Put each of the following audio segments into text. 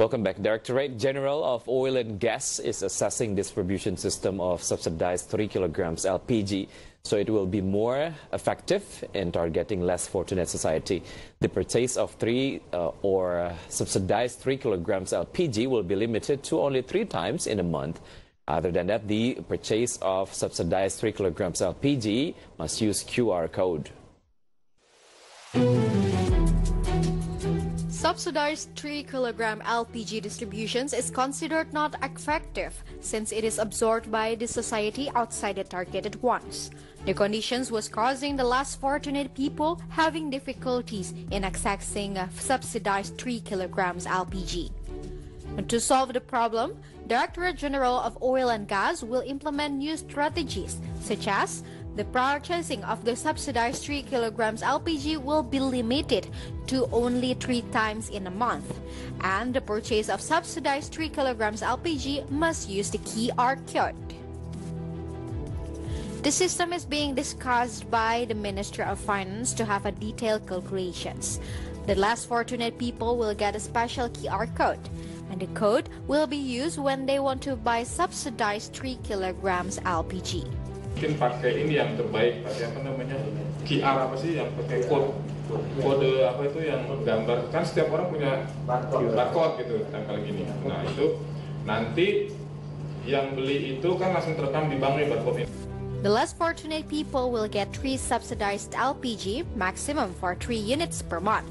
Welcome back. Directorate General of Oil and Gas is assessing distribution system of subsidized 3 kilograms LPG, so it will be more effective in targeting less fortunate society. The purchase of subsidized 3 kilograms LPG will be limited to only 3 times in a month. Other than that, the purchase of subsidized 3 kilograms LPG must use QR code. Subsidized 3 kilogram LPG distributions is considered not effective since it is absorbed by the society outside the targeted ones. The conditions was causing the less fortunate people having difficulties in accessing subsidized 3 kilograms LPG. To solve the problem, Directorate General of Oil and Gas will implement new strategies such as the purchasing of the subsidized 3 kilograms LPG will be limited to only 3 times in a month, and the purchase of subsidized 3 kilograms LPG must use the QR code. The system is being discussed by the Ministry of Finance to have a detailed calculations. The less fortunate people will get a special QR code, and the code will be used when they want to buy subsidized 3 kilograms LPG. Mungkin pakai ini yang terbaik, pakai apa namanya QR apa sih yang pakai kode apa itu yang gambar, kan setiap orang punya barcode gitu tanggal gini. Nah itu nanti yang beli itu kan langsung terekam di bank nih barcode ini. The less fortunate people will get 3 subsidized LPG maximum for 3 units per month.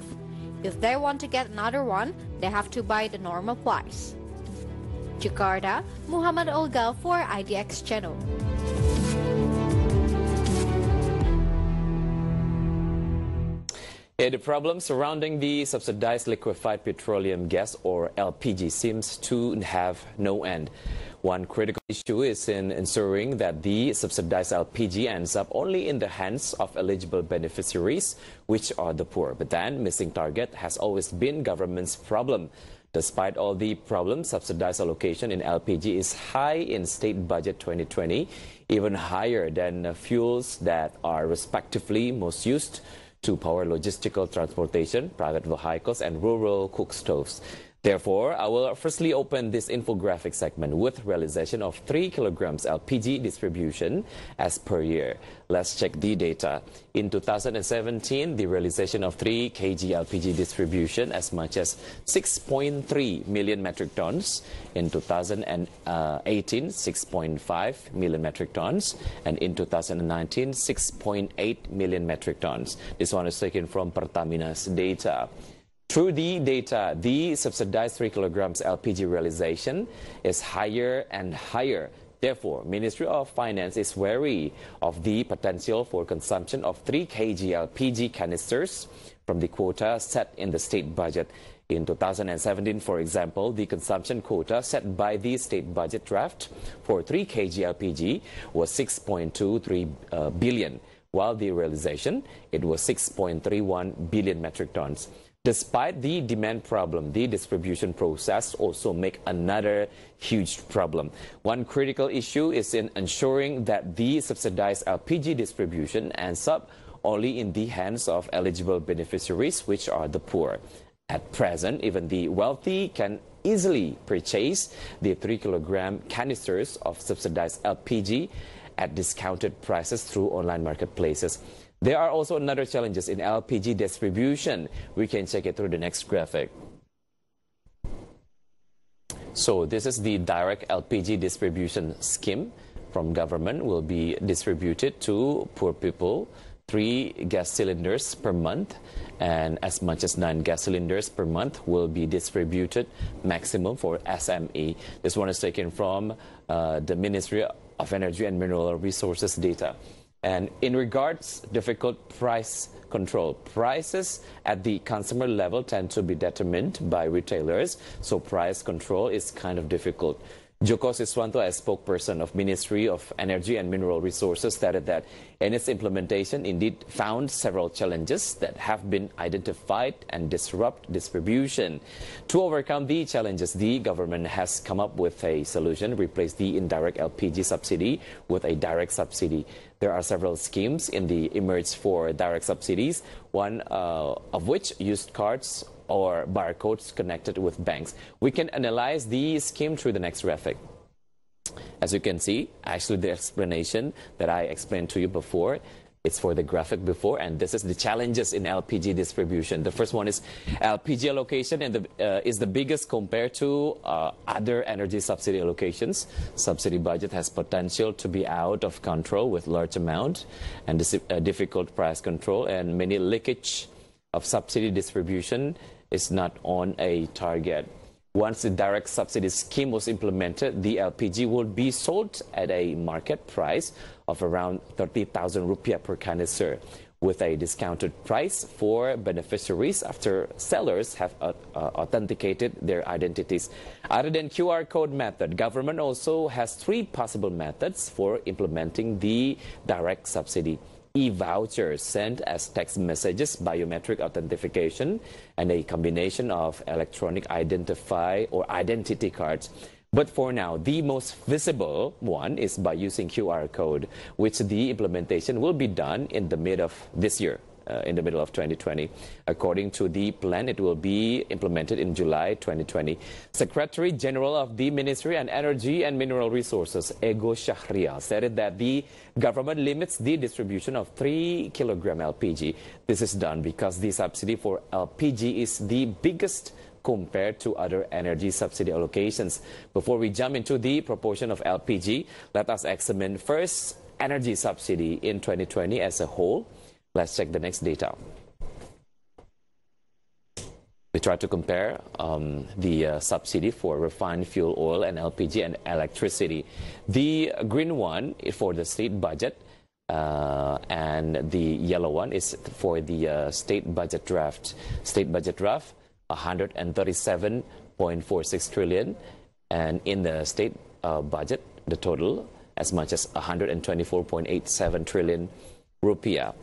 If they want to get another one, they have to buy the normal price. Jakarta, Muhammad Olga for IDX Channel. The problem surrounding the subsidized liquefied petroleum gas or LPG seems to have no end. One critical issue is in ensuring that the subsidized LPG ends up only in the hands of eligible beneficiaries, which are the poor. But then, missing target has always been government's problem. Despite all the problems, subsidized allocation in LPG is high in state budget 2020, even higher than fuels that are respectively most used to power logistical transportation, private vehicles, and rural cook stoves. Therefore, I will firstly open this infographic segment with realization of 3 kilograms LPG distribution as per year. Let's check the data. In 2017, the realization of 3 kg LPG distribution as much as 6.3 million metric tons. In 2018, 6.5 million metric tons. And in 2019, 6.8 million metric tons. This one is taken from Pertamina's data. Through the data, the subsidized 3 kilograms LPG realization is higher and higher. Therefore, Ministry of Finance is wary of the potential for consumption of 3 kg LPG canisters from the quota set in the state budget. In 2017, for example, the consumption quota set by the state budget draft for 3 kg LPG was 6.23 billion, while the realization, it was 6.31 billion metric tons. Despite the demand problem, the distribution process also make another huge problem. One critical issue is in ensuring that the subsidized LPG distribution ends up only in the hands of eligible beneficiaries, which are the poor. At present, even the wealthy can easily purchase the 3 kilogram canisters of subsidized LPG at discounted prices through online marketplaces. There are also another challenges in LPG distribution. We can check it through the next graphic. So this is the direct LPG distribution scheme from government will be distributed to poor people. 3 gas cylinders per month and as much as 9 gas cylinders per month will be distributed maximum for SME. This one is taken from the Ministry of Energy and Mineral Resources data. And in regards difficult price control, prices at the consumer level tend to be determined by retailers, so price control is kind of difficult. Joko Siswanto, as spokesperson of Ministry of Energy and Mineral Resources, stated that in its implementation indeed found several challenges that have been identified and disrupt distribution. To overcome the challenges, the government has come up with a solution, replace the indirect LPG subsidy with a direct subsidy. There are several schemes in the Emirates for direct subsidies, one of which used cards or barcodes connected with banks. We can analyze the scheme through the next graphic. As you can see, actually the explanation that I explained to you before, it's for the graphic before, and this is the challenges in LPG distribution. The first one is LPG allocation and is the biggest compared to other energy subsidy allocations. Subsidy budget has potential to be out of control with large amount and difficult price control, and many leakage of subsidy distribution is not on a target. Once the direct subsidy scheme was implemented, the LPG would be sold at a market price of around 30,000 rupiah per canister, with a discounted price for beneficiaries after sellers have authenticated their identities. Other than QR code method, government also has three possible methods for implementing the direct subsidy. E-vouchers sent as text messages, biometric authentication, and a combination of electronic identify or identity cards. But for now, the most visible one is by using QR code, which the implementation will be done in the mid of this year, in the middle of 2020. According to the plan, it will be implemented in July 2020. Secretary General of the Ministry of Energy and Mineral Resources, Ego Shahria, said that the government limits the distribution of 3 kilogram LPG. This is done because the subsidy for LPG is the biggest compared to other energy subsidy allocations. Before we jump into the proportion of LPG, let us examine first energy subsidy in 2020 as a whole. Let's check the next data. We try to compare the subsidy for refined fuel oil and LPG and electricity. The green one is for the state budget, and the yellow one is for the state budget draft. State budget draft, 137.46 trillion, and in the state budget, the total as much as 124.87 trillion rupiah.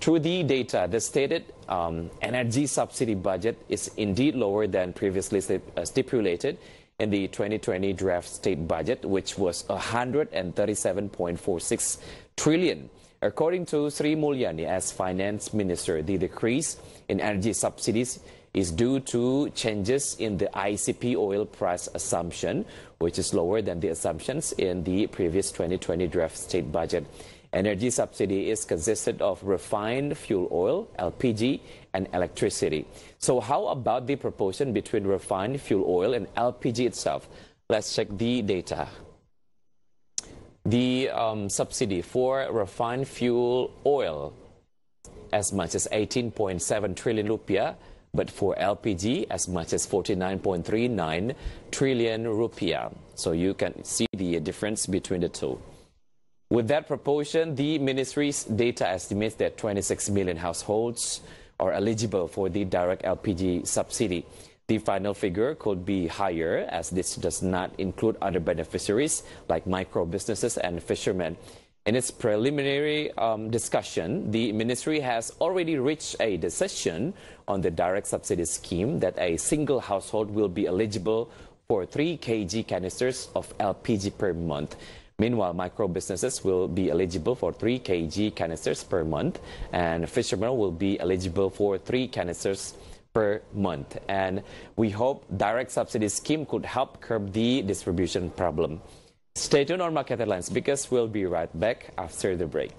Through the data, the stated energy subsidy budget is indeed lower than previously stipulated in the 2020 draft state budget, which was 137.46 trillion. According to Sri Mulyani, as finance minister, the decrease in energy subsidies is due to changes in the ICP oil price assumption, which is lower than the assumptions in the previous 2020 draft state budget. Energy subsidy is consisted of refined fuel oil, LPG, and electricity. So how about the proportion between refined fuel oil and LPG itself? Let's check the data. The subsidy for refined fuel oil as much as 18.7 trillion rupiah, but for LPG as much as 49.39 trillion rupiah. So you can see the difference between the two. With that proportion, the ministry's data estimates that 26 million households are eligible for the direct LPG subsidy. The final figure could be higher, as this does not include other beneficiaries like micro businesses and fishermen. In its preliminary discussion, the ministry has already reached a decision on the direct subsidy scheme that a single household will be eligible for 3 kg canisters of LPG per month. Meanwhile, micro businesses will be eligible for 3 kg canisters per month, and fishermen will be eligible for 3 canisters per month. And we hope direct subsidy scheme could help curb the distribution problem. Stay tuned on Market Headlines because we'll be right back after the break.